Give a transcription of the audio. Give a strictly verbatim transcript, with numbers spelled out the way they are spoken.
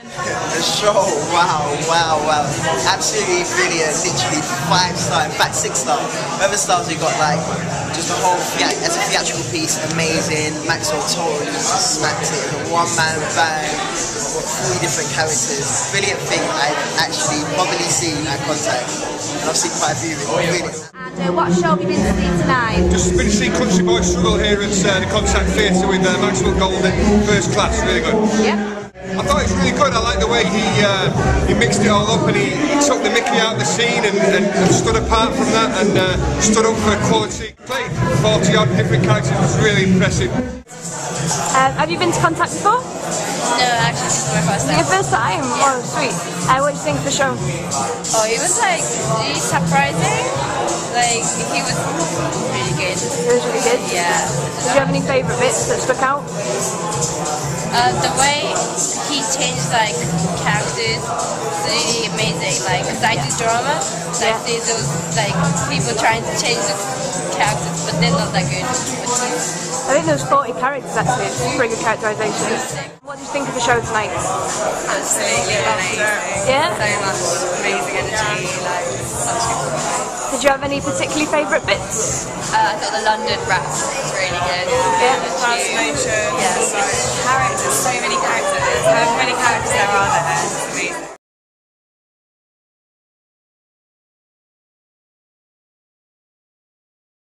The show, wow, wow, wow. Absolutely brilliant, literally five star, in fact six star. Whoever stars we got like, just the whole, yeah, as a theatrical piece, amazing. Max O'Toole just smacked it, a one man band, three different characters. Brilliant thing I've actually probably seen at Contact. And I've seen quite a few of it, really. And uh, what show have you been to see tonight? Just been to see Country Boy's Struggle here at uh, the Contact Theatre with uh, Maxwell Golding, first class, really good. Yeah. I thought it was really good. I like the way he uh, he mixed it all up and he, he took the Mickey out of the scene and, and, and stood apart from that and uh, stood up for quality. Played forty odd different characters, it was really impressive. Um, have you been to Contact before? No, actually this is my first time. Your first time? Yeah. Oh, sweet. Uh, what did you think of the show? Oh, it was like really surprising. Like he was really good. He was really good? Yeah. Did you have any favourite bits that stuck out? Uh, the way he changed like characters is really amazing. Like, cause I do drama, so yeah. I see those like people trying to change the characters, but they're not that good. I think there's forty characters actually. It's pretty good characterisation. What do you think of the show tonight? Absolutely amazing. Yeah. So much amazing energy. Like, such good vibe. Did you have any particularly favourite bits? Uh, I thought the London rap was really good. Yeah. The transformation. Yeah. Characters, so many characters. How many characters there are there?